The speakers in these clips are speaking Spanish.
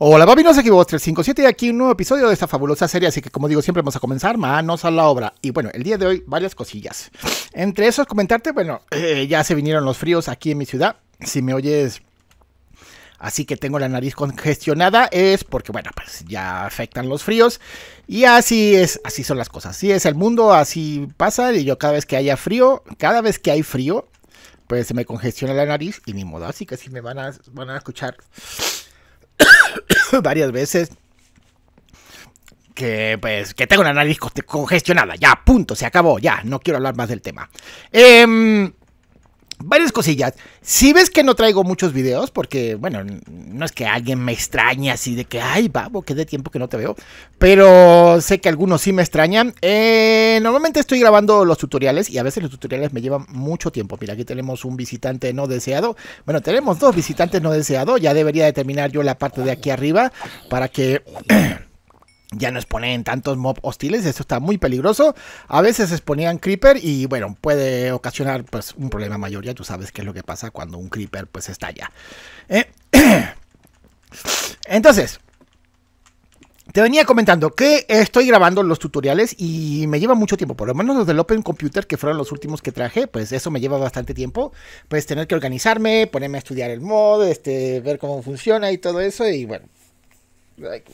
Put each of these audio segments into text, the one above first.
Hola, Babinos, aquí Babo 357 y aquí un nuevo episodio de esta fabulosa serie, así que como digo siempre vamos a comenzar, manos a la obra. Y bueno, el día de hoy varias cosillas. Entre esos comentarte, bueno, ya se vinieron los fríos aquí en mi ciudad, si me oyes así que tengo la nariz congestionada es porque bueno, pues ya afectan los fríos y así es, así son las cosas, así es el mundo, así pasa y yo cada vez que hay frío, pues se me congestiona la nariz y ni modo, así que sí me van a escuchar varias veces que pues que tengo la nariz congestionada, ya, punto, se acabó, ya, no quiero hablar más del tema. Varias cosillas, si ves que no traigo muchos videos, porque bueno, no es que alguien me extrañe así de que, ay, Babo, que de tiempo que no te veo, pero sé que algunos sí me extrañan. Normalmente estoy grabando los tutoriales y a veces los tutoriales me llevan mucho tiempo. Mira, aquí tenemos un visitante no deseado, bueno, tenemos dos visitantes no deseados, ya debería de terminar yo la parte de aquí arriba para que... ya no exponen tantos mob hostiles, eso está muy peligroso. A veces exponían creeper y bueno, puede ocasionar pues un problema mayor. Ya tú sabes qué es lo que pasa cuando un creeper pues estalla. Entonces, te venía comentando que estoy grabando los tutoriales y me lleva mucho tiempo, por lo menos los del Open Computer, que fueron los últimos que traje, pues eso me lleva bastante tiempo, pues tener que organizarme, ponerme a estudiar el mod, ver cómo funciona y todo eso y bueno.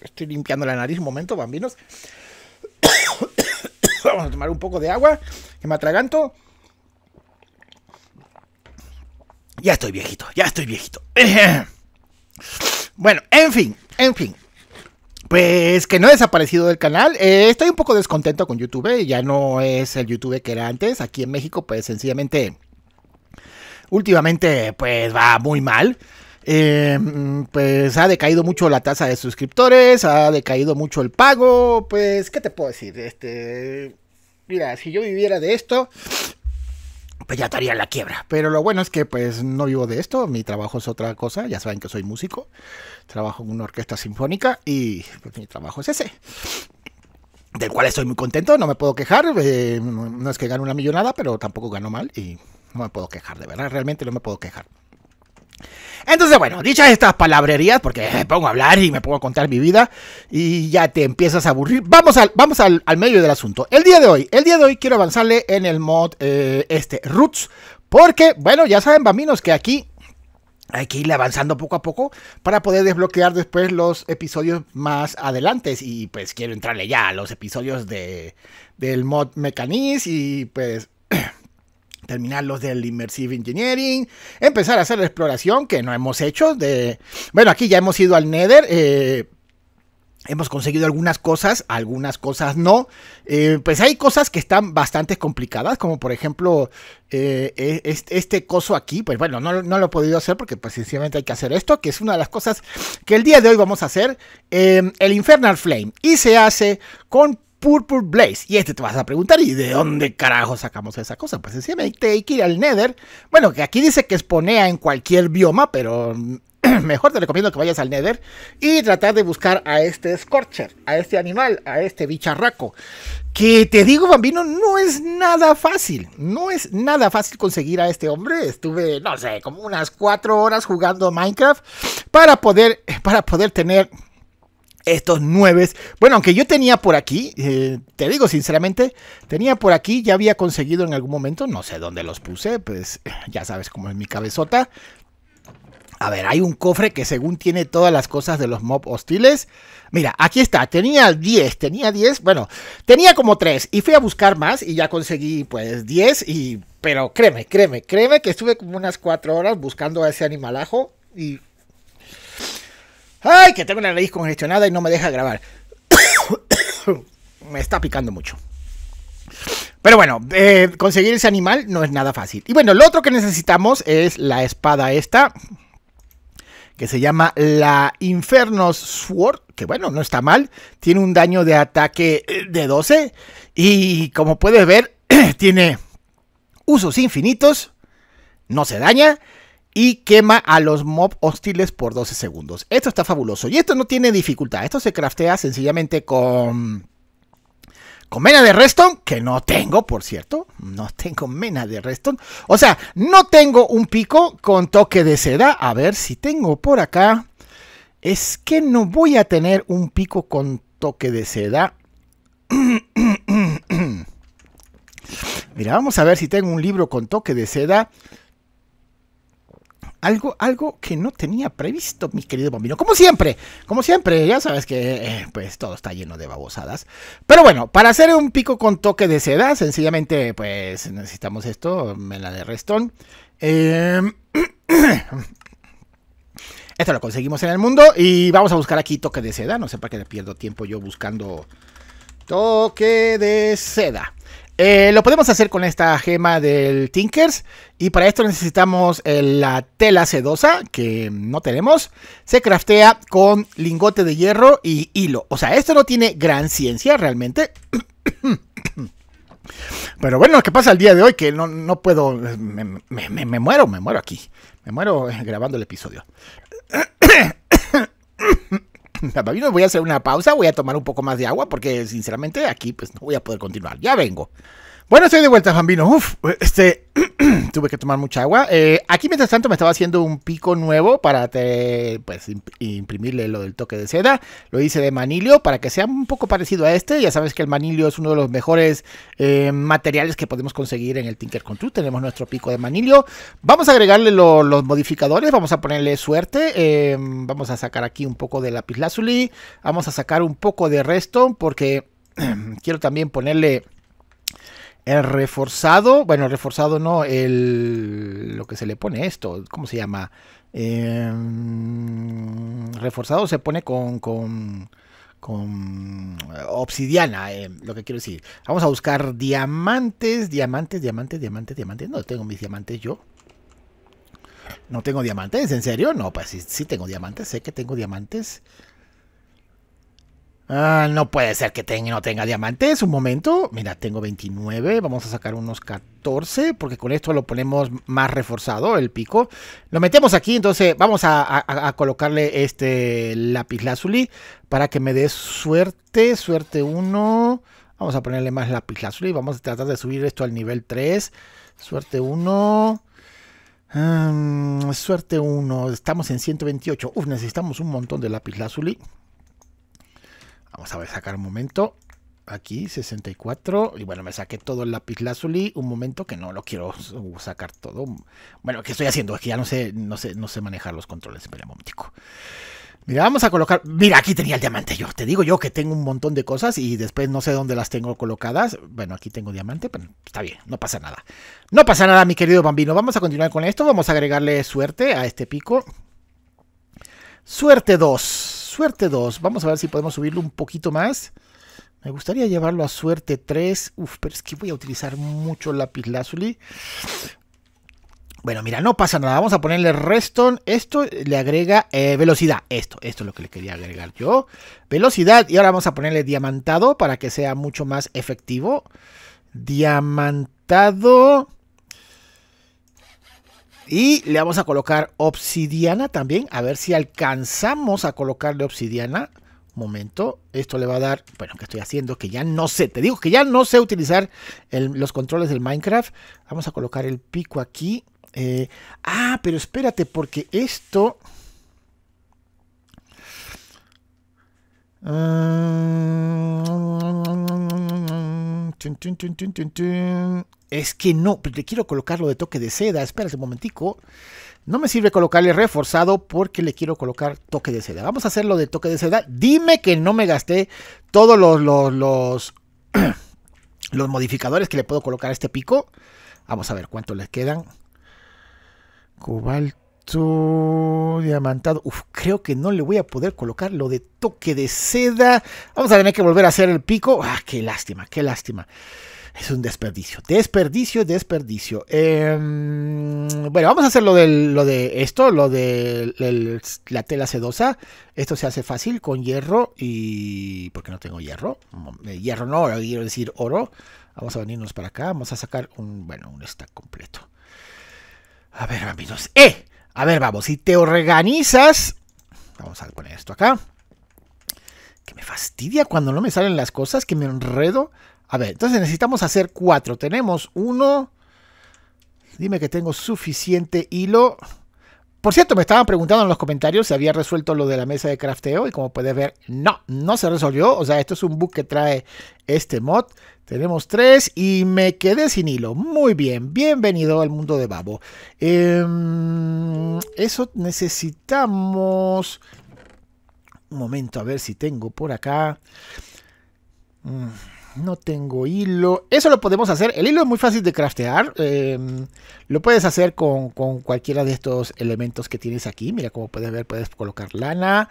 Estoy limpiando la nariz un momento, bambinos. Vamos a tomar un poco de agua, que me atraganto. Ya estoy viejito, ya estoy viejito. Bueno, en fin. Pues que no he desaparecido del canal, estoy un poco descontento con YouTube, ya no es el YouTube que era antes. Aquí en México, pues sencillamente, últimamente, pues va muy mal. Pues ha decaído mucho la tasa de suscriptores, ha decaído mucho el pago, pues, ¿qué te puedo decir? Mira, si yo viviera de esto, pues ya estaría en la quiebra, pero lo bueno es que pues no vivo de esto, mi trabajo es otra cosa, ya saben que soy músico, trabajo en una orquesta sinfónica y pues, mi trabajo es ese. Del cual estoy muy contento, no me puedo quejar, no es que gane una millonada, pero tampoco gano mal y no me puedo quejar, de verdad, realmente no me puedo quejar. Entonces, bueno, dichas estas palabrerías, porque me pongo a hablar y me pongo a contar mi vida y ya te empiezas a aburrir. Vamos al medio del asunto. El día de hoy quiero avanzarle en el mod Roots, porque, bueno, ya saben, bambinos, que aquí hay que irle avanzando poco a poco para poder desbloquear después los episodios más adelante. Y pues quiero entrarle ya a los episodios del mod Mechaniz y pues... terminar los del Immersive Engineering, empezar a hacer la exploración que no hemos hecho. Bueno, aquí ya hemos ido al Nether, hemos conseguido algunas cosas no. Pues hay cosas que están bastante complicadas, como por ejemplo este coso aquí, pues bueno, no lo he podido hacer porque pues sencillamente hay que hacer esto, que es una de las cosas que el día de hoy vamos a hacer, el Infernal Flame, y se hace con Purple Blaze. Y te vas a preguntar, ¿y de dónde carajo sacamos esa cosa? Pues sencillamente hay que ir al Nether. Bueno, que aquí dice que exponea en cualquier bioma, pero mejor te recomiendo que vayas al Nether y tratar de buscar a este Scorcher, a este animal, a este bicharraco. Que te digo, bambino, no es nada fácil. No es nada fácil conseguir a este hombre. Estuve, no sé, como unas 4 horas jugando Minecraft para poder tener... estos 9, bueno, aunque yo tenía por aquí, te digo sinceramente, tenía por aquí, ya había conseguido en algún momento, no sé dónde los puse, pues ya sabes cómo es mi cabezota. A ver, hay un cofre que según tiene todas las cosas de los mob hostiles. Mira, aquí está, tenía 10, bueno, tenía como 3 y fui a buscar más y ya conseguí pues 10 y... pero créeme que estuve como unas 4 horas buscando a ese animalajo y... ¡ay, que tengo la nariz congestionada y no me deja grabar! Me está picando mucho. Pero bueno, conseguir ese animal no es nada fácil. Y bueno, lo otro que necesitamos es la espada esta, que se llama la Inferno Sword, que bueno, no está mal. Tiene un daño de ataque de 12 y como puedes ver, tiene usos infinitos, no se daña. Y quema a los mob hostiles por 12 segundos. Esto está fabuloso. Y esto no tiene dificultad. Esto se craftea sencillamente con mena de redstone. Que no tengo, por cierto. No tengo mena de redstone. O sea, no tengo un pico con toque de seda. A ver si tengo por acá. es que no voy a tener un pico con toque de seda. Mira, vamos a ver si tengo un libro con toque de seda. Algo que no tenía previsto, mi querido Bambino. Como siempre, ya sabes que pues todo está lleno de babosadas. Pero bueno, para hacer un pico con toque de seda, sencillamente pues necesitamos esto, mela de redstone. Esto lo conseguimos en el mundo y vamos a buscar aquí toque de seda. No sé para qué pierdo tiempo yo buscando toque de seda. Lo podemos hacer con esta gema del Tinkers y para esto necesitamos la tela sedosa que no tenemos. Se craftea con lingote de hierro y hilo. O sea, esto no tiene gran ciencia realmente. Pero bueno, ¿qué pasa el día de hoy? Que no puedo... Me muero aquí. Me muero grabando el episodio. Voy a hacer una pausa, voy a tomar un poco más de agua porque sinceramente aquí pues no voy a poder continuar, ya vengo. Bueno, estoy de vuelta, Bambino. Tuve que tomar mucha agua. Aquí mientras tanto me estaba haciendo un pico nuevo para pues imprimirle lo del toque de seda. Lo hice de manilio para que sea un poco parecido a este. Ya sabes que el manilio es uno de los mejores materiales que podemos conseguir en el Tinker Construct. Tenemos nuestro pico de manilio. Vamos a agregarle los modificadores. Vamos a ponerle suerte. Vamos a sacar aquí un poco de lapislázuli. Vamos a sacar un poco de redstone porque quiero también ponerle... el reforzado, bueno, el reforzado no, lo que se le pone esto, ¿cómo se llama? Reforzado se pone con obsidiana, lo que quiero decir. Vamos a buscar diamantes. No tengo mis diamantes yo. No tengo diamantes, ¿en serio? No, pues sí tengo diamantes, sé que tengo diamantes. Ah, no puede ser que no tenga diamantes. Un momento, mira, tengo 29. Vamos a sacar unos 14. Porque con esto lo ponemos más reforzado. El pico, lo metemos aquí. Entonces vamos a colocarle este lapislázuli para que me dé suerte. Suerte 1. Vamos a ponerle más lapislázuli. Vamos a tratar de subir esto al nivel 3. Suerte 1. Suerte 1. Estamos en 128. Uf, necesitamos un montón de lapislázuli. Vamos a ver, sacar un momento. Aquí, 64. Y bueno, me saqué todo el lapislázuli. Un momento que no lo quiero sacar todo. Bueno, ¿qué estoy haciendo? Es que ya no sé manejar los controles. Espera un momentico. Mira, vamos a colocar... Mira, aquí tenía el diamante yo. Te digo yo que tengo un montón de cosas y después no sé dónde las tengo colocadas. Bueno, aquí tengo diamante, pero está bien. No pasa nada. No pasa nada, mi querido Bambino. Vamos a continuar con esto. Vamos a agregarle suerte a este pico. Suerte 2. Suerte 2, vamos a ver si podemos subirlo un poquito más. Me gustaría llevarlo a suerte 3. Uf, pero es que voy a utilizar mucho lapislázuli. Bueno, mira, no pasa nada. Vamos a ponerle redstone. Esto le agrega velocidad. Esto es lo que le quería agregar yo. Velocidad. Y ahora vamos a ponerle diamantado para que sea mucho más efectivo. Diamantado. Y le vamos a colocar obsidiana también. A ver si alcanzamos a colocarle obsidiana. Momento. Esto le va a dar... Bueno, ¿qué estoy haciendo? Que ya no sé. Te digo que ya no sé utilizar los controles del Minecraft. Vamos a colocar el pico aquí. Pero espérate, porque esto... Es que no, pero le quiero colocarlo de toque de seda. Espérate un momentico. No me sirve colocarle reforzado porque le quiero colocar toque de seda. Vamos a hacerlo de toque de seda. Dime que no me gasté todos los modificadores que le puedo colocar a este pico. Vamos a ver cuánto les quedan. Cobalto, diamantado. Uf, creo que no le voy a poder colocar lo de toque de seda. Vamos a tener que volver a hacer el pico. Ah, qué lástima, qué lástima. Es un desperdicio, desperdicio. Bueno, vamos a hacer lo de la tela sedosa. Esto se hace fácil con hierro y... ¿Por qué no tengo hierro? Hierro no, quiero decir oro. Vamos a venirnos para acá, vamos a sacar un stack completo. A ver, amigos. A ver, vamos, si te organizas... Vamos a poner esto acá. Que me fastidia cuando no me salen las cosas, que me enredo... A ver, entonces necesitamos hacer 4. Tenemos 1. Dime que tengo suficiente hilo. Por cierto, me estaban preguntando en los comentarios si había resuelto lo de la mesa de crafteo y como puedes ver, no, no se resolvió. O sea, esto es un bug que trae este mod. Tenemos 3 y me quedé sin hilo. Muy bien, bienvenido al mundo de Babo. Eso necesitamos... Un momento, a ver si tengo por acá... No tengo hilo. Eso lo podemos hacer. El hilo es muy fácil de craftear. Lo puedes hacer con cualquiera de estos elementos que tienes aquí. Mira, como puedes ver, puedes colocar lana.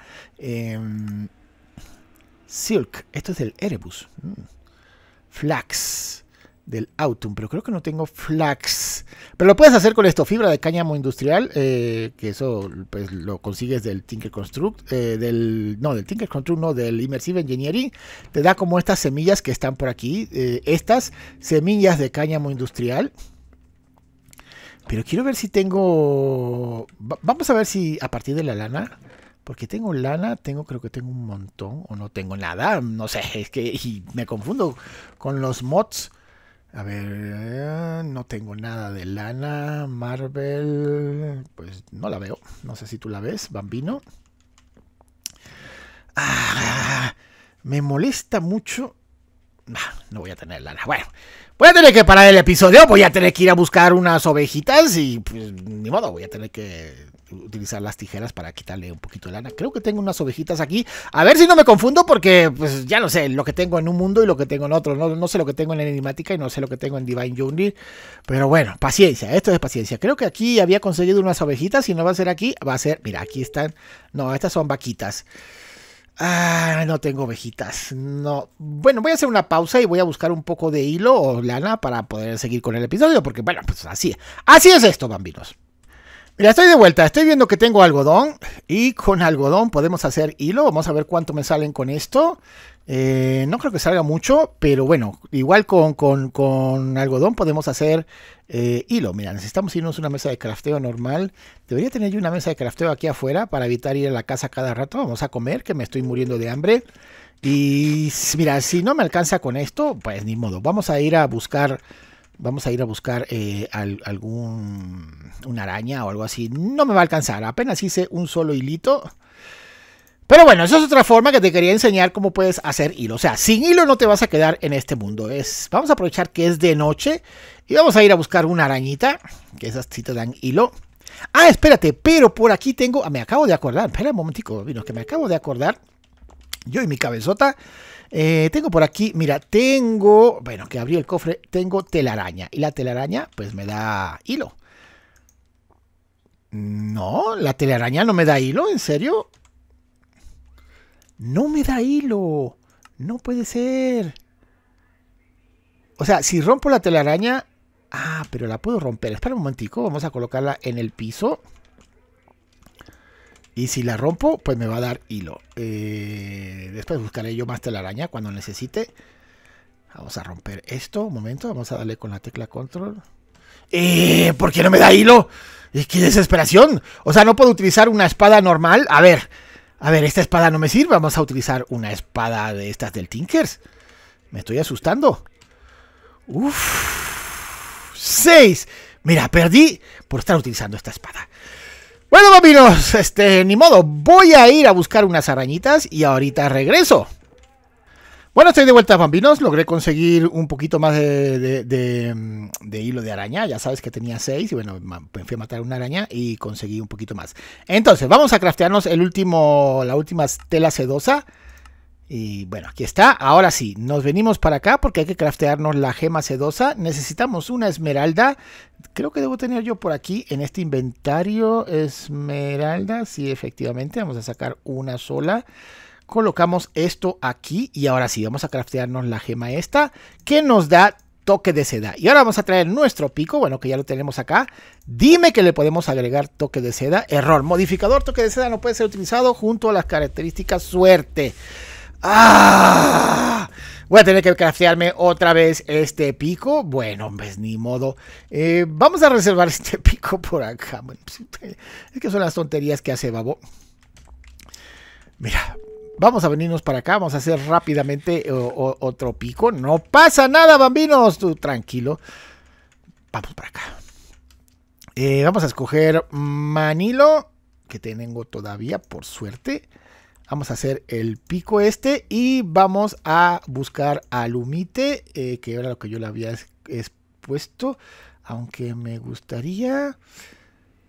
Silk. Esto es del Erebus. Flax. Del Autum. Pero creo que no tengo flax. Pero lo puedes hacer con esto. Fibra de cáñamo industrial. Que eso pues lo consigues del Tinker Construct. Del Tinker Construct no. Del Immersive Engineering. Te da como estas semillas que están por aquí. Estas semillas de cáñamo industrial. Pero quiero ver si tengo... Vamos a ver si a partir de la lana... Porque tengo lana, creo que tengo un montón. O no tengo nada. No sé. Es que y me confundo con los mods. A ver, no tengo nada de lana, Marvel, pues no la veo, no sé si tú la ves, Bambino. Me molesta mucho, no voy a tener lana, bueno, voy a tener que parar el episodio, voy a tener que ir a buscar unas ovejitas y pues ni modo, voy a tener que... utilizar las tijeras para quitarle un poquito de lana. Creo que tengo unas ovejitas aquí. A ver si no me confundo porque, pues, ya no sé lo que tengo en un mundo y lo que tengo en otro. No sé lo que tengo en Enigmática y no sé lo que tengo en Divine Journey. Pero bueno, paciencia. Esto es paciencia. Creo que aquí había conseguido unas ovejitas y no va a ser aquí. Va a ser... Mira, aquí están... No, estas son vaquitas. Ah, no tengo ovejitas. No. Bueno, voy a hacer una pausa y voy a buscar un poco de hilo o lana para poder seguir con el episodio porque, bueno, pues así. Así es esto, Bambinos. Mira, estoy de vuelta, estoy viendo que tengo algodón y con algodón podemos hacer hilo. Vamos a ver cuánto me salen con esto. No creo que salga mucho, pero bueno, igual con algodón podemos hacer hilo. Mira, necesitamos irnos a una mesa de crafteo normal. Debería tener yo una mesa de crafteo aquí afuera para evitar ir a la casa cada rato. Vamos a comer, que me estoy muriendo de hambre. Y mira, si no me alcanza con esto, pues ni modo. Vamos a ir a buscar... una araña o algo así. No me va a alcanzar. Apenas hice un solo hilito. Pero bueno, esa es otra forma que te quería enseñar cómo puedes hacer hilo. O sea, sin hilo no te vas a quedar en este mundo. Vamos a aprovechar que es de noche. Y vamos a ir a buscar una arañita. Que esas sí te dan hilo. Ah, espérate. Pero por aquí tengo... me acabo de acordar. Espera un momentico. Vino, que me acabo de acordar. Yo y mi cabezota. Tengo por aquí, mira, tengo, bueno, que abrí el cofre, tengo telaraña. Y la telaraña, pues me da hilo. No, la telaraña no me da hilo, ¿en serio? No me da hilo. No puede ser. O sea, si rompo la telaraña... Ah, pero la puedo romper. Espera un momentico, vamos a colocarla en el piso. Y si la rompo, pues me va a dar hilo. Después buscaré yo más telaraña cuando necesite. Vamos a romper esto. Un momento, vamos a darle con la tecla control. ¿Por qué no me da hilo? ¡Qué desesperación! O sea, no puedo utilizar una espada normal. A ver, esta espada no me sirve. Vamos a utilizar una espada de estas del Tinkers. Me estoy asustando. Uff. 6. Mira, perdí por estar utilizando esta espada. Bueno, papinos, ni modo, voy a ir a buscar unas arañitas y ahorita regreso. Bueno, estoy de vuelta, bambinos. Logré conseguir un poquito más de hilo de araña. Ya sabes que tenía 6 y bueno, me fui a matar una araña y conseguí un poquito más. Entonces, vamos a craftearnos la última tela sedosa. Y bueno, aquí está. Ahora sí, nos venimos para acá porque hay que craftearnos la gema sedosa. Necesitamos una esmeralda. Creo que debo tener yo por aquí en este inventario esmeralda. Sí, efectivamente, vamos a sacar una sola. Colocamos esto aquí y ahora sí, vamos a craftearnos la gema esta que nos da toque de seda. Y ahora vamos a traer nuestro pico, bueno, que ya lo tenemos acá. Dime que le podemos agregar toque de seda. Error, modificador toque de seda no puede ser utilizado junto a las características suerte. ¡Ah! Voy a tener que craftearme otra vez este pico. Bueno, pues ni modo. Vamos a reservar este pico por acá. Es que son las tonterías que hace Babo. Mira, vamos a venirnos para acá. Vamos a hacer rápidamente otro pico. No pasa nada, bambinos. Tú tranquilo. Vamos para acá. Vamos a escoger manilo, que tengo todavía, por suerte. Vamos a hacer el pico este y vamos a buscar alumite, que era lo que yo le había expuesto. Aunque me gustaría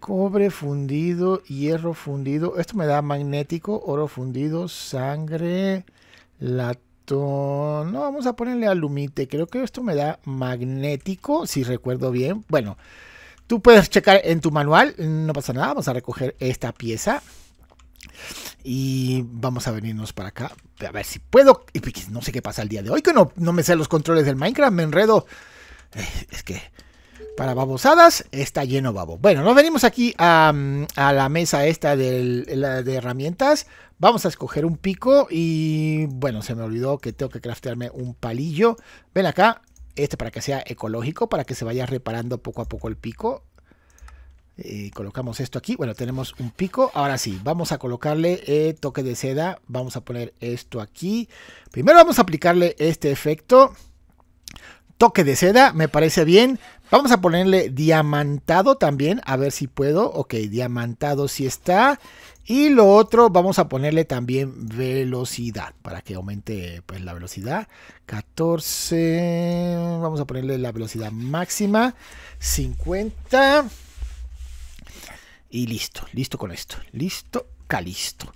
cobre fundido, hierro fundido. Esto me da magnético, oro fundido, sangre, latón. No, vamos a ponerle alumite. Creo que esto me da magnético, si recuerdo bien. Bueno, tú puedes checar en tu manual, no pasa nada. Vamos a recoger esta pieza. Y vamos a venirnos para acá. A ver si puedo. No sé qué pasa el día de hoy, que no me sé los controles del Minecraft. Me enredo. Es que para babosadas está lleno babo. Bueno, nos venimos aquí a la mesa esta de herramientas. Vamos a escoger un pico. Y bueno, se me olvidó que tengo que craftearme un palillo. Ven acá. Este para que sea ecológico, para que se vaya reparando poco a poco el pico. Colocamos esto aquí. Bueno, tenemos un pico. Ahora sí, vamos a colocarle toque de seda. Vamos a poner esto aquí. Primero vamos a aplicarle este efecto. Toque de seda, me parece bien. Vamos a ponerle diamantado también. A ver si puedo. Ok, diamantado sí está. Y lo otro, vamos a ponerle también velocidad, para que aumente pues la velocidad. 14. Vamos a ponerle la velocidad máxima. 50. Y listo, listo con esto. Listo, calisto.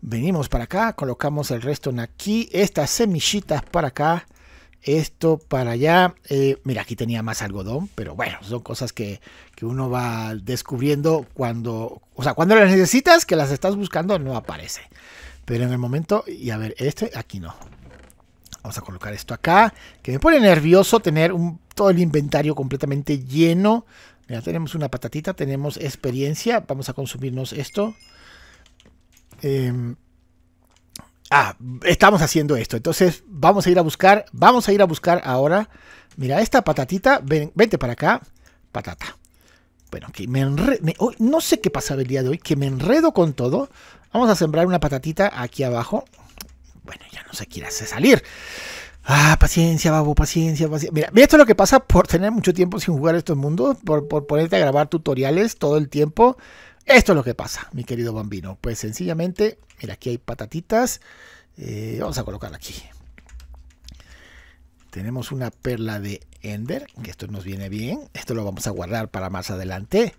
Venimos para acá, colocamos el resto en aquí. Estas semillitas para acá. Esto para allá. Mira, aquí tenía más algodón, pero bueno, son cosas que uno va descubriendo cuando... O sea, cuando las necesitas, que las estás buscando, no aparece. Pero en el momento... Y a ver, este aquí no. Vamos a colocar esto acá. Que me pone nervioso tener todo el inventario completamente lleno. Mira, tenemos una patatita, tenemos experiencia. Vamos a consumirnos esto. Estamos haciendo esto, entonces vamos a ir a buscar ahora. Mira, esta patatita, vente para acá, patata. Bueno, que no sé qué pasaba el día de hoy, que me enredo con todo. Vamos a sembrar una patatita aquí abajo. Bueno, ya no se quiere hacer salir. Paciencia, babo, paciencia. Mira, esto es lo que pasa por tener mucho tiempo sin jugar estos mundos, por ponerte a grabar tutoriales todo el tiempo. Esto es lo que pasa, mi querido bambino. Pues sencillamente, mira, aquí hay patatitas. Vamos a colocarla aquí. Tenemos una perla de Ender, que esto nos viene bien. Esto lo vamos a guardar para más adelante.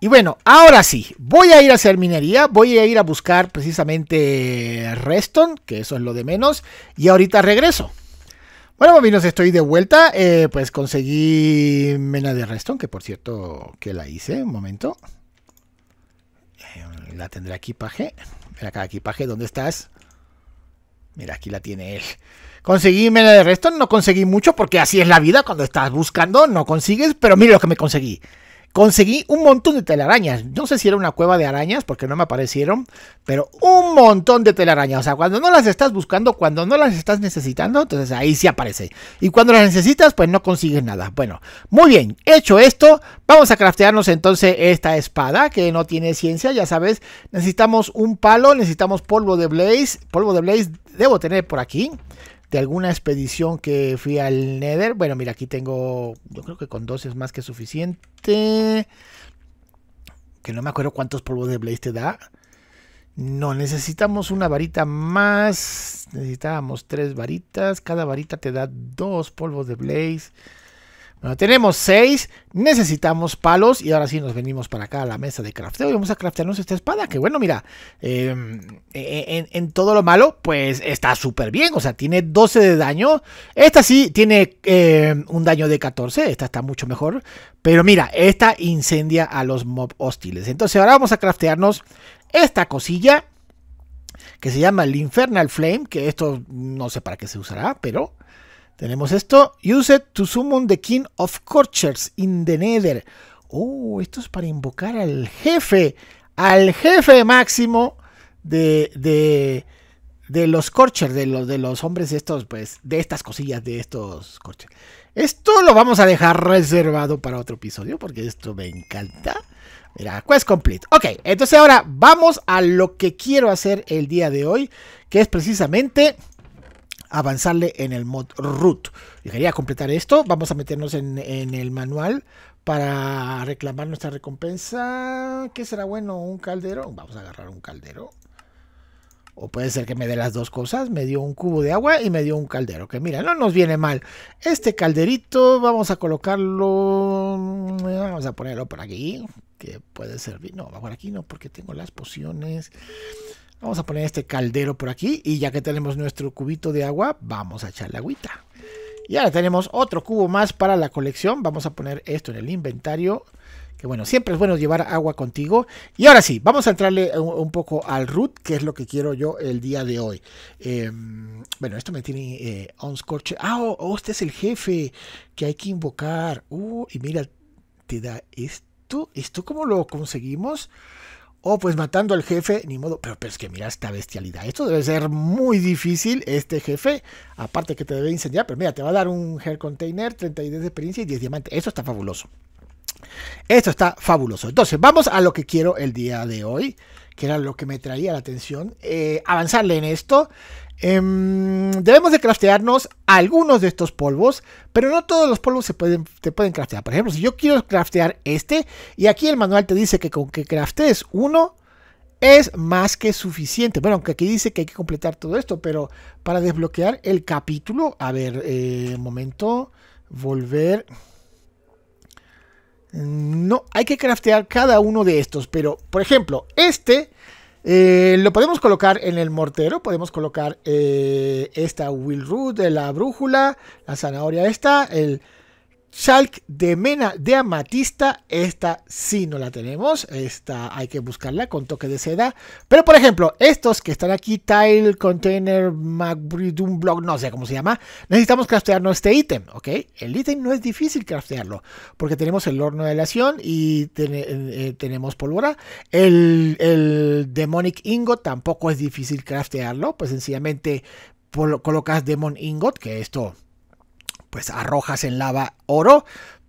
Y bueno, ahora sí, voy a ir a hacer minería. Voy a ir a buscar precisamente redstone, que eso es lo de menos. Y ahorita regreso. Bueno, bambinos, estoy de vuelta. Pues conseguí mena de redstone, que por cierto, que la hice un momento. La tendrá aquí, paje. Mira acá, aquí, paje, ¿dónde estás? Mira, aquí la tiene él. Conseguí mena de redstone, no conseguí mucho, porque así es la vida, cuando estás buscando no consigues, pero mira lo que me conseguí. Conseguí un montón de telarañas. No sé si era una cueva de arañas, porque no me aparecieron, pero un montón de telarañas. O sea, cuando no las estás buscando, cuando no las estás necesitando, entonces ahí sí aparece. Y cuando las necesitas, pues no consigues nada. Bueno, muy bien, hecho esto, vamos a craftearnos entonces esta espada, que no tiene ciencia, ya sabes. Necesitamos un palo, necesitamos polvo de blaze. Polvo de blaze debo tener por aquí, de alguna expedición que fui al Nether. Bueno, mira, aquí tengo, yo creo que con 2 es más que suficiente. Que no me acuerdo cuántos polvos de Blaze te da. No, necesitamos una varita más. Necesitábamos 3 varitas. Cada varita te da 2 polvos de Blaze. Bueno, tenemos 6. Necesitamos palos. Y ahora sí nos venimos para acá a la mesa de crafteo. Y vamos a craftearnos esta espada. Que bueno, mira. En todo lo malo, pues está súper bien. O sea, tiene 12 de daño. Esta sí tiene un daño de 14. Esta está mucho mejor. Pero mira, esta incendia a los mob hostiles. Entonces ahora vamos a craftearnos esta cosilla, que se llama el Infernal Flame. Que esto no sé para qué se usará, pero... Tenemos esto. Use it to summon the king of Scorchers in the Nether. Oh, esto es para invocar al jefe máximo de los Scorchers, de los hombres estos, pues, de estas cosillas, de estos Scorchers. Esto lo vamos a dejar reservado para otro episodio, porque esto me encanta. Mira, quest complete. Ok, entonces ahora vamos a lo que quiero hacer el día de hoy, que es precisamente... avanzarle en el mod root. Y quería completar esto. Vamos a meternos en el manual para reclamar nuestra recompensa. ¿Qué será bueno? ¿Un caldero? Vamos a agarrar un caldero. O puede ser que me dé las dos cosas. Me dio un cubo de agua y me dio un caldero. Que mira, no nos viene mal. Este calderito vamos a colocarlo... Vamos a ponerlo por aquí. Que puede servir. No, por aquí no, porque tengo las pociones. Vamos a poner este caldero por aquí. Y ya que tenemos nuestro cubito de agua, vamos a echar la agüita. Y ahora tenemos otro cubo más para la colección. Vamos a poner esto en el inventario. Que bueno, siempre es bueno llevar agua contigo. Y ahora sí, vamos a entrarle un poco al root, que es lo que quiero yo el día de hoy. Bueno, esto me tiene on Scorcher. Ah, este es el jefe que hay que invocar. Y mira, te da esto. ¿Esto cómo lo conseguimos? Pues matando al jefe, ni modo. Pero es que mira esta bestialidad. Esto debe ser muy difícil, este jefe. Aparte que te debe incendiar. Pero mira, te va a dar un hair container, 32 de experiencia y 10 diamantes. Esto está fabuloso. Esto está fabuloso. Entonces, vamos a lo que quiero el día de hoy. Que era lo que me traía la atención. Avanzarle en esto. Debemos de craftearnos algunos de estos polvos. Pero no todos los polvos te pueden craftear. Por ejemplo, si yo quiero craftear este. Y aquí el manual te dice que con que craftees uno es más que suficiente. Bueno, aunque aquí dice que hay que completar todo esto. Pero para desbloquear el capítulo. A ver, un momento. Volver... No, hay que craftear cada uno de estos. Pero, por ejemplo, este lo podemos colocar en el mortero. Podemos colocar esta Will Root de la brújula. La zanahoria esta. El chalk de mena de amatista. Esta sí no la tenemos. Esta hay que buscarla con toque de seda. Pero, por ejemplo, estos que están aquí. Tile, container, magbritum block. No sé cómo se llama. Necesitamos craftearnos este ítem, ¿ok? El ítem no es difícil craftearlo. Porque tenemos el horno de elación y tenemos pólvora. El demonic ingot tampoco es difícil craftearlo. Pues sencillamente colocas demon ingot. Que esto... pues arrojas en lava oro,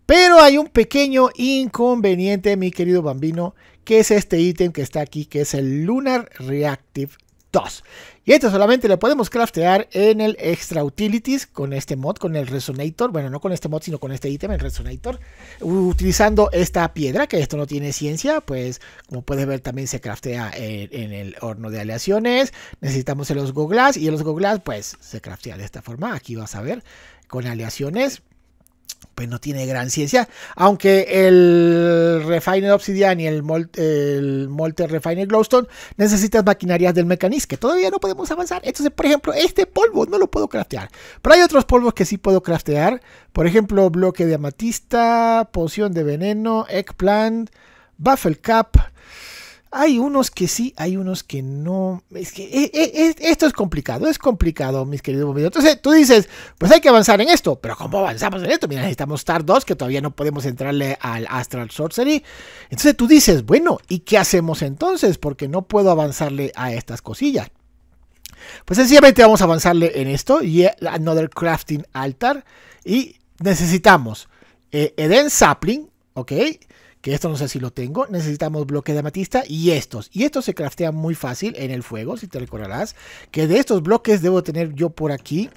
pero hay un pequeño inconveniente, mi querido bambino, que es este ítem que está aquí, que es el Lunar Reactive 2. Y esto solamente lo podemos craftear en el Extra Utilities con este mod, con el Resonator. Bueno, no con este mod, sino con este ítem, el Resonator. Utilizando esta piedra, que esto no tiene ciencia, pues como puedes ver también se craftea en el horno de aleaciones. Necesitamos el Osgo Glass y el Osgo Glass pues se craftea de esta forma. Aquí vas a ver. Con aleaciones, pues no tiene gran ciencia. Aunque el Refined Obsidian y el Molten Refined Glowstone necesitas maquinarias del Mechaniz, que todavía no podemos avanzar. Entonces, por ejemplo, este polvo no lo puedo craftear. Pero hay otros polvos que sí puedo craftear. Por ejemplo, bloque de amatista, poción de veneno, eggplant, buffle cap. Hay unos que sí, hay unos que no. Es que esto es complicado, mis queridos bombillos. Entonces tú dices, pues hay que avanzar en esto. Pero ¿cómo avanzamos en esto? Mira, necesitamos Star 2, que todavía no podemos entrarle al Astral Sorcery. Entonces tú dices, bueno, ¿y qué hacemos entonces? Porque no puedo avanzarle a estas cosillas. Pues sencillamente vamos a avanzarle en esto. Y Another Crafting Altar. Y necesitamos Eden Sapling, ¿ok? Que esto no sé si lo tengo. Necesitamos bloques de amatista y estos. Y estos se craftean muy fácil en el fuego, si te recordarás. Que de estos bloques debo tener yo por aquí.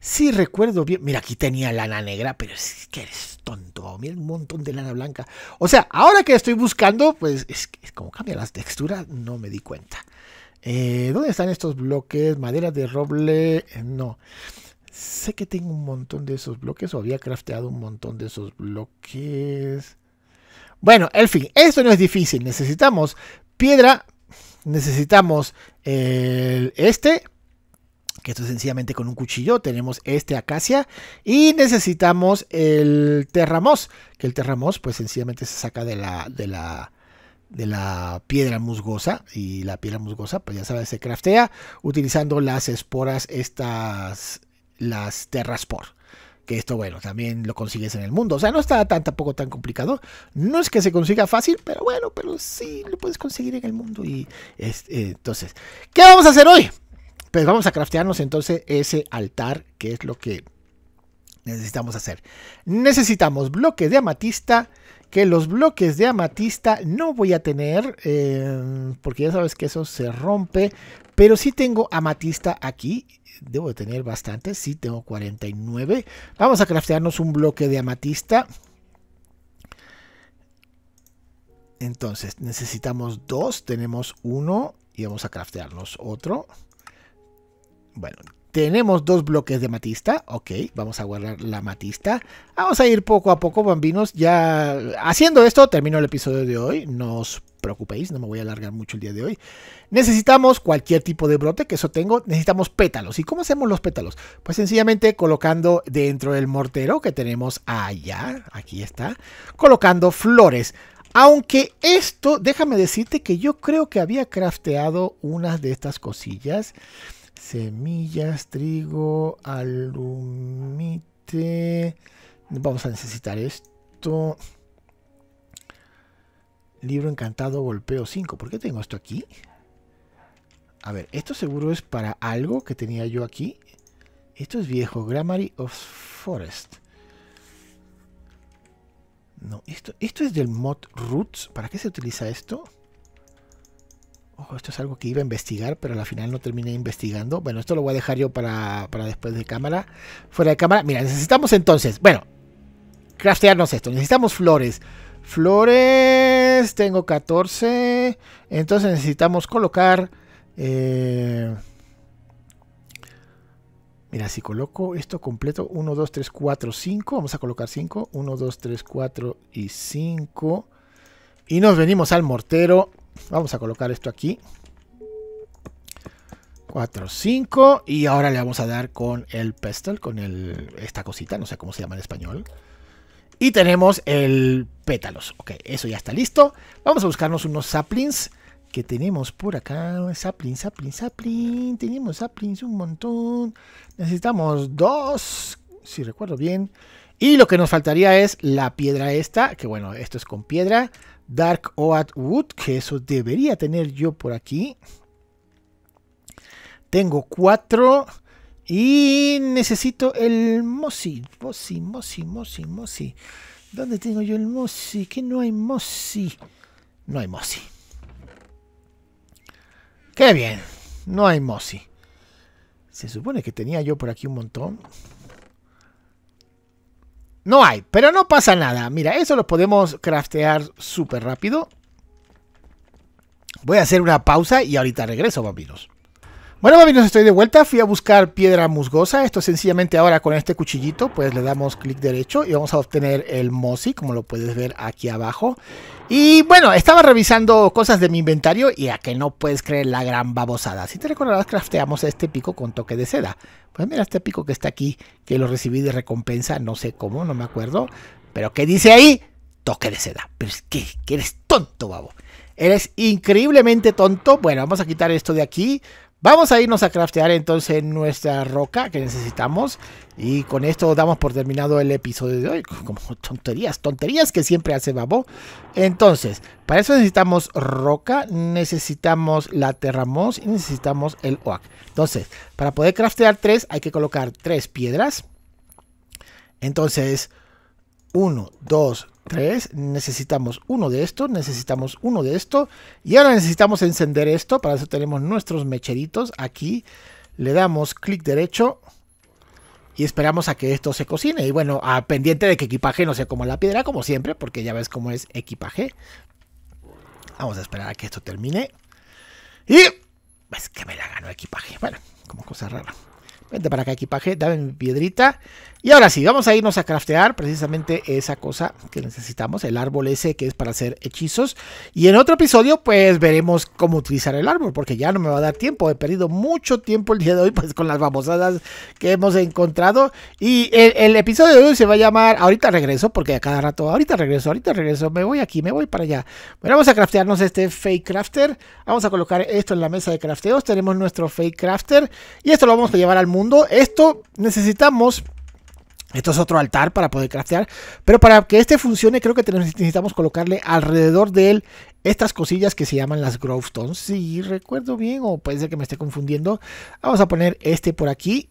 Si recuerdo bien. Mira, aquí tenía lana negra, pero es que eres tonto. Mira, un montón de lana blanca. O sea, ahora que estoy buscando, pues es como cambian las texturas, no me di cuenta. ¿Dónde están estos bloques? Madera de roble. No. Sé que tengo un montón de esos bloques o había crafteado un montón de esos bloques. Bueno, en fin, esto no es difícil. Necesitamos piedra, necesitamos que esto es sencillamente con un cuchillo. Tenemos acacia y necesitamos el terramos, que el terramos pues sencillamente se saca de la piedra musgosa, y la piedra musgosa pues ya sabes se craftea utilizando las esporas estas... las Terrasport, que esto bueno también lo consigues en el mundo, o sea no está tampoco tan complicado, no es que se consiga fácil, pero bueno, pero sí lo puedes conseguir en el mundo. Y entonces, ¿qué vamos a hacer hoy? Pues vamos a craftearnos entonces ese altar, que es lo que necesitamos hacer. Necesitamos bloques de amatista, que los bloques de amatista no voy a tener porque ya sabes que eso se rompe, pero sí tengo amatista aquí. Debo de tener bastante, sí, tengo 49. Vamos a craftearnos un bloque de amatista. Entonces necesitamos dos, tenemos uno y vamos a craftearnos otro. Bueno, tenemos dos bloques de matista, ok, vamos a guardar la matista. Vamos a ir poco a poco, bambinos, ya haciendo esto termino el episodio de hoy, no os preocupéis, no me voy a alargar mucho el día de hoy. Necesitamos cualquier tipo de brote, que eso tengo, necesitamos pétalos. ¿Y cómo hacemos los pétalos? Pues sencillamente colocando dentro del mortero que tenemos allá, aquí está, colocando flores. Aunque esto, déjame decirte que yo creo que había crafteado unas de estas cosillas. Semillas, trigo, alumite. Vamos a necesitar esto. Libro encantado, golpeo 5. ¿Por qué tengo esto aquí? A ver, esto seguro es para algo que tenía yo aquí. Esto es viejo, Grammar of Forest. No, esto es del mod Roots. ¿Para qué se utiliza esto? Ojo, esto es algo que iba a investigar, pero al final no terminé investigando. Bueno, esto lo voy a dejar yo para después de cámara. Fuera de cámara. Mira, necesitamos entonces, bueno, craftearnos esto. Necesitamos flores. Flores, tengo 14. Entonces necesitamos colocar... Mira, si coloco esto completo, 1, 2, 3, 4, 5, vamos a colocar 5, 1, 2, 3, 4 y 5. Y nos venimos al mortero, vamos a colocar esto aquí, 4, 5, y ahora le vamos a dar con el pestle, con esta cosita, no sé cómo se llama en español. Y tenemos el pétalos, ok, eso ya está listo. Vamos a buscarnos unos saplings que tenemos por acá. Sapling, tenemos saplings un montón, necesitamos dos, si recuerdo bien, y lo que nos faltaría es la piedra esta, que bueno, esto es con piedra, Dark Oat Wood, que eso debería tener yo por aquí, tengo 4, y necesito el mossy, ¿dónde tengo yo el mossy? Que no hay mossy, ¡Qué bien! No hay mossy. Se supone que tenía yo por aquí un montón. No hay, pero no pasa nada. Mira, eso lo podemos craftear súper rápido. Voy a hacer una pausa y ahorita regreso, bambinos. Bueno, bambinos, estoy de vuelta. Fui a buscar piedra musgosa. Esto sencillamente ahora con este cuchillito, pues le damos clic derecho y vamos a obtener el mossy, como lo puedes ver aquí abajo. Y bueno, estaba revisando cosas de mi inventario y a que no puedes creer la gran babosada. Si te recordarás, crafteamos este pico con toque de seda. Pues mira este pico que está aquí, que lo recibí de recompensa, no sé cómo, no me acuerdo. Pero ¿qué dice ahí? Toque de seda. Pero es que eres tonto, babo. Eres increíblemente tonto. Bueno, vamos a quitar esto de aquí. Vamos a irnos a craftear entonces nuestra roca que necesitamos. Y con esto damos por terminado el episodio de hoy. Como tonterías que siempre hace Babo. Entonces, para eso necesitamos roca, necesitamos la terramos y necesitamos el oak. Entonces, para poder craftear 3 hay que colocar 3 piedras. Entonces, 1, 2, 3, necesitamos uno de esto, necesitamos uno de esto y ahora necesitamos encender esto. Para eso tenemos nuestros mecheritos aquí, le damos clic derecho y esperamos a que esto se cocine. Y bueno, a pendiente de que equipaje no se coma la piedra, como siempre, porque ya ves cómo es equipaje. Vamos a esperar a que esto termine y es que me la ganó equipaje. Bueno, como cosa rara. Vente para acá, equipaje, dame mi piedrita. Y ahora sí, vamos a irnos a craftear precisamente esa cosa que necesitamos, el árbol ese que es para hacer hechizos. Y en otro episodio pues veremos cómo utilizar el árbol, porque ya no me va a dar tiempo. He perdido mucho tiempo el día de hoy pues con las babosadas que hemos encontrado. Y el episodio de hoy se va a llamar Ahorita regreso, porque a cada rato ahorita regreso, me voy aquí, me voy para allá. Bueno, vamos a craftearnos este Fake Crafter. Vamos a colocar esto en la mesa de crafteos. Tenemos nuestro Fake Crafter y esto lo vamos a llevar al mundo. Esto necesitamos, esto es otro altar para poder craftear, pero para que este funcione creo que necesitamos colocarle alrededor de él estas cosillas que se llaman las Growthstones, si recuerdo bien, o puede ser que me esté confundiendo. Vamos a poner este por aquí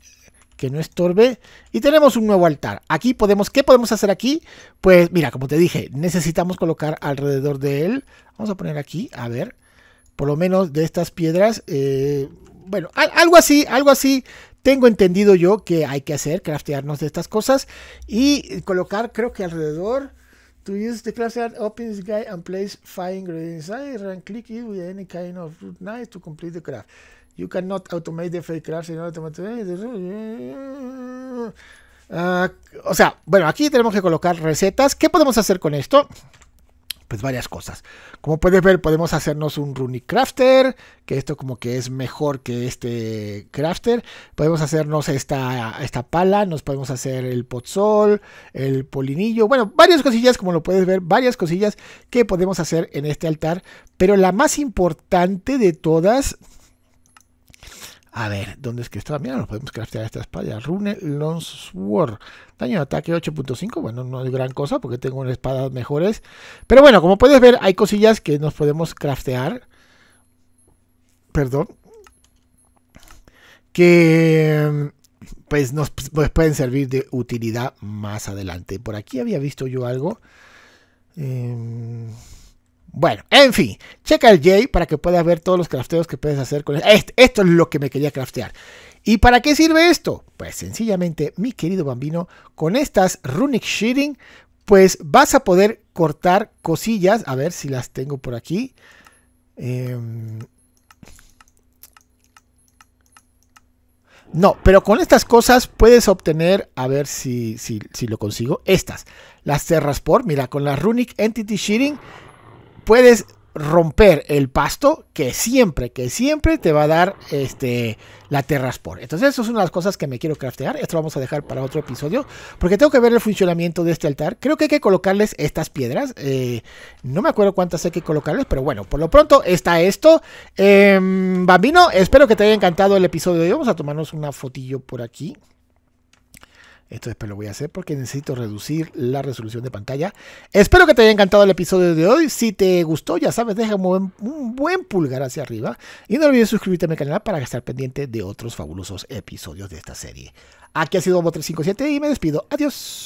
que no estorbe y tenemos un nuevo altar. Aquí podemos, ¿qué podemos hacer aquí? Pues mira, como te dije, necesitamos colocar alrededor de él, vamos a poner aquí, a ver, por lo menos de estas piedras, bueno, algo así tengo entendido yo que hay que hacer, craftearnos de estas cosas y colocar creo que alrededor To use the crafter, open this guide and place 5 ingredients inside and click it with any kind of root knife to complete the craft. You cannot automate the fake crafts. O sea, bueno, aquí tenemos que colocar recetas. ¿Qué podemos hacer con esto? Pues varias cosas. Como puedes ver, podemos hacernos un Runic Crafter, que esto como que es mejor que este crafter. Podemos hacernos esta pala, nos podemos hacer el potsol, el polinillo. Bueno, varias cosillas, como lo puedes ver, varias cosillas que podemos hacer en este altar. Pero la más importante de todas... A ver, ¿dónde es que está? Mira, nos podemos craftear esta espada. Rune Long Sword. Daño de ataque 8.5. Bueno, no es gran cosa porque tengo espadas mejores. Pero bueno, como puedes ver, hay cosillas que nos podemos craftear. Perdón. Que pues nos pueden servir de utilidad más adelante. Por aquí había visto yo algo. Bueno, en fin, checa el J para que puedas ver todos los crafteos que puedes hacer con esto. Esto es lo que me quería craftear. ¿Y para qué sirve esto? Pues sencillamente, mi querido bambino, con estas Runic Shearing, pues vas a poder cortar cosillas. A ver si las tengo por aquí. No, pero con estas cosas puedes obtener, a ver si lo consigo, estas. Las Terrasport, mira, con la Runic Entity Shearing puedes romper el pasto que siempre te va a dar la Terrasport. Entonces, eso es una de las cosas que me quiero craftear. Esto lo vamos a dejar para otro episodio, porque tengo que ver el funcionamiento de este altar. Creo que hay que colocarles estas piedras. No me acuerdo cuántas hay que colocarles, pero bueno, por lo pronto está esto. Bambino, espero que te haya encantado el episodio de hoy. Vamos a tomarnos una fotillo por aquí. Esto después lo voy a hacer porque necesito reducir la resolución de pantalla. Espero que te haya encantado el episodio de hoy. Si te gustó, ya sabes, deja un buen pulgar hacia arriba. Y no olvides suscribirte a mi canal para estar pendiente de otros fabulosos episodios de esta serie. Aquí ha sido Babo 357 y me despido. Adiós.